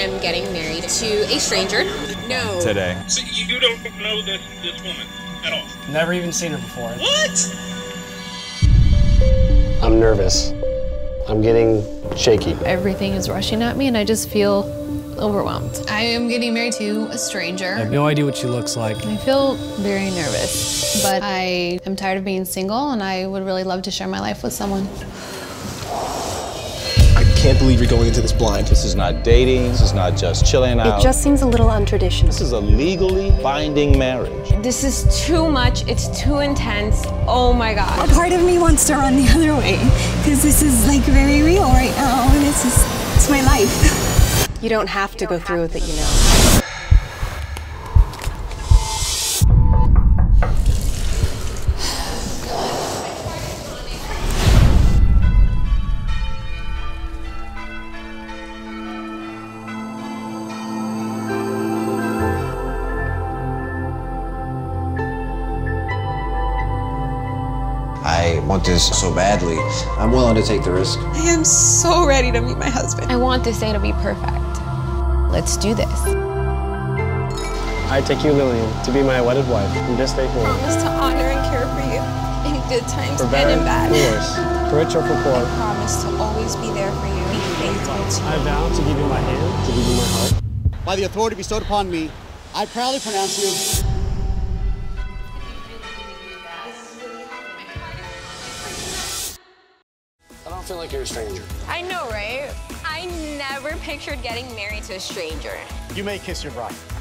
I'm getting married to a stranger. No. Today. So you don't know this woman at all? Never even seen her before. What? I'm nervous. I'm getting shaky. Everything is rushing at me and I just feel overwhelmed. I am getting married to a stranger. I have no idea what she looks like. I feel very nervous, but I am tired of being single and I would really love to share my life with someone. I can't believe you're going into this blind. This is not dating, this is not just chilling out. It just seems a little untraditional. This is a legally binding marriage. This is too much, it's too intense, oh my God. A part of me wants to run the other way, because this is like very real right now, and it's just, it's my life. You don't have to go through with it, you know. I want this so badly. I'm willing to take the risk. I am so ready to meet my husband. I want this day to be perfect. Let's do this. I take you, Lillian, to be my wedded wife from this day forward. I promise to honor and care for you in good times and in bad. For rich or for poor. I promise to always be there for you. Be faithful to you. I vow to give you my hand, to give you my heart. By the authority bestowed upon me, I proudly pronounce you. I feel like you're a stranger. I know, right? I never pictured getting married to a stranger. You may kiss your bride.